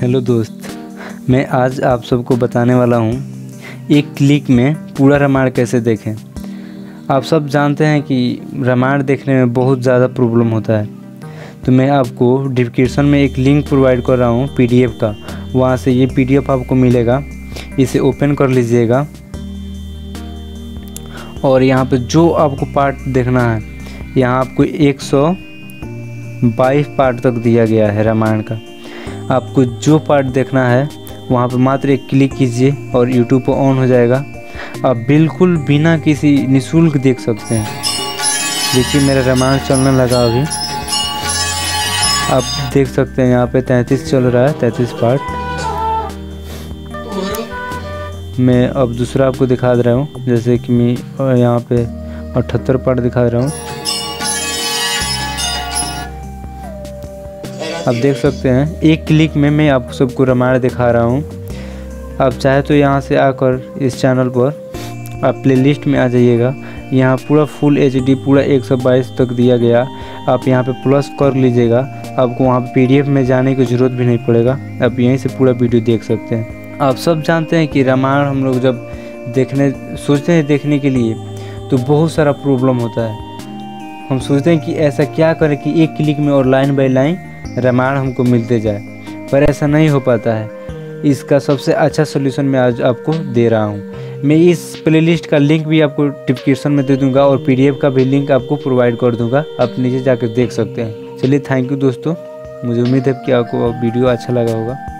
Hello दोस्त, मैं आज आप सबको बताने वाला हूँ एक क्लिक में पूरा रामायण कैसे देखें। आप सब जानते हैं कि रामायण देखने में बहुत ज़्यादा प्रॉब्लम होता है, तो मैं आपको डिस्क्रिप्शन में एक लिंक प्रोवाइड कर रहा हूँ पीडीएफ का। वहाँ से ये पीडीएफ आपको मिलेगा, इसे ओपन कर लीजिएगा और यहाँ पे जो आपको पार्ट देखना है, यहाँ आपको 122 पार्ट तक दिया गया है रामायण का। आपको जो पार्ट देखना है वहाँ पे मात्र एक क्लिक कीजिए और YouTube पर ऑन हो जाएगा। आप बिल्कुल बिना किसी निशुल्क देख सकते हैं। देखिए मेरा रामायण चलने लगा, अभी आप देख सकते हैं यहाँ पे 33 चल रहा है, 33 पार्ट। मैं अब दूसरा आपको दिखा दे रहा हूँ, जैसे कि मैं यहाँ पे 78 पार्ट दिखा रहा हूँ। आप देख सकते हैं एक क्लिक में मैं आप सबको रामायण दिखा रहा हूँ। आप चाहे तो यहाँ से आकर इस चैनल पर आप प्लेलिस्ट में आ जाइएगा। यहाँ पूरा फुल एचडी पूरा 122 तक दिया गया। आप यहाँ पे प्लस कर लीजिएगा, आपको वहाँ पीडीएफ में जाने की ज़रूरत भी नहीं पड़ेगा। आप यहीं से पूरा वीडियो देख सकते हैं। आप सब जानते हैं कि रामायण हम लोग जब देखने सोचते हैं देखने के लिए तो बहुत सारा प्रॉब्लम होता है। हम सोचते हैं कि ऐसा क्या करें कि एक क्लिक में और लाइन बाय लाइन रामायण हमको मिलते जाए, पर ऐसा नहीं हो पाता है। इसका सबसे अच्छा सलूशन मैं आज आपको दे रहा हूँ। मैं इस प्लेलिस्ट का लिंक भी आपको डिस्क्रिप्शन में दे दूँगा और पीडीएफ का भी लिंक आपको प्रोवाइड कर दूँगा, आप नीचे जाकर देख सकते हैं। चलिए, थैंक यू दोस्तों। मुझे उम्मीद है कि आपको वीडियो अच्छा लगा होगा।